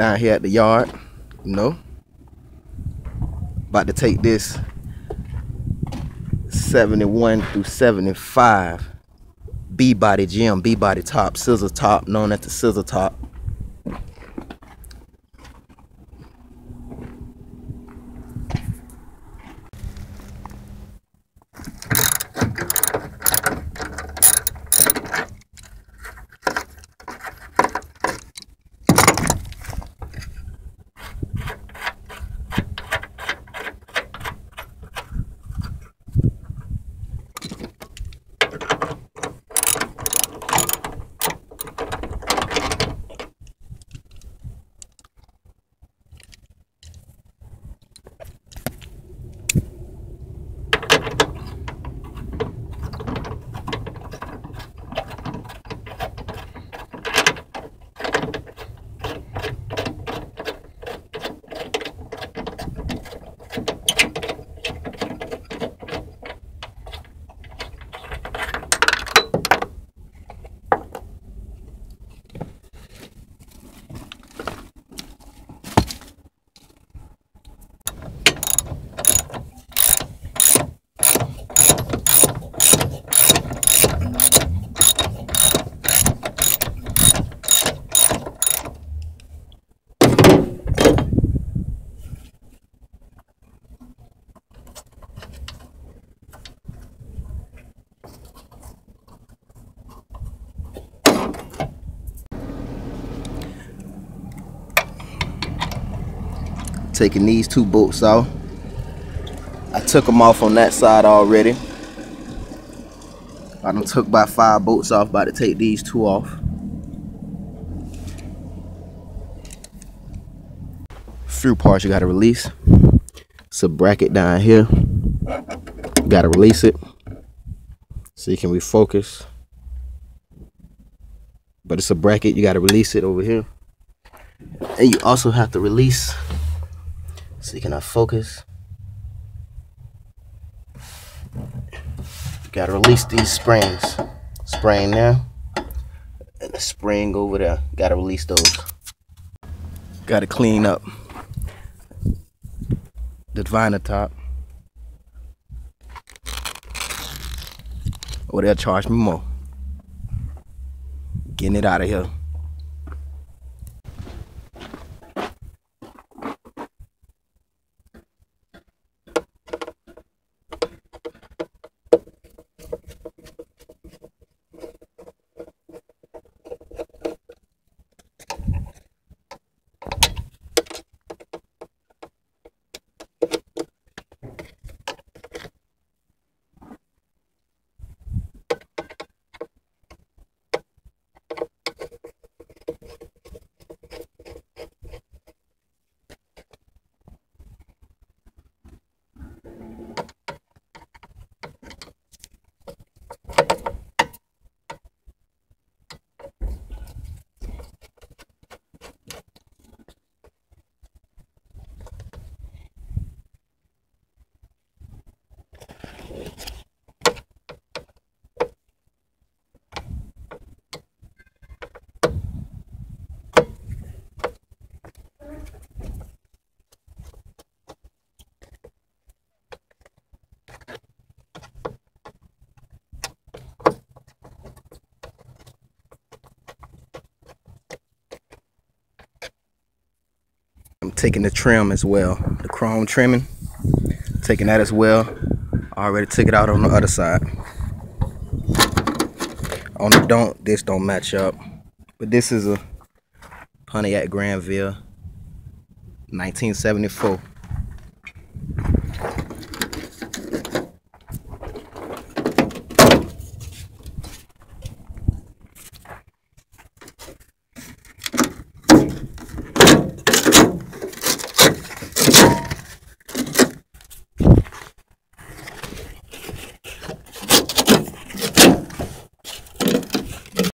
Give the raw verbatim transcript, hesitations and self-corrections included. down here at the yard, you know. About to take this seventy-one through seventy-five B-body gem, B-body top, scissor top, known as the scissor top. Taking these two bolts off. I took them off on that side already. I done took about five bolts off, about to take these two off. Few parts you gotta release. It's a bracket down here. You gotta release it so you can refocus. But it's a bracket, you gotta release it over here. And you also have to release so you cannot focus. You gotta release these springs. Spring now, and the spring over there. You gotta release those. Gotta clean up the liner top. Or they'll charge me more. Getting it out of here. Taking the trim as well, the chrome trimming, taking that as well. I already took it out on the other side. On the don't, this don't match up, but this is a Pontiac Grandville nineteen seventy-four.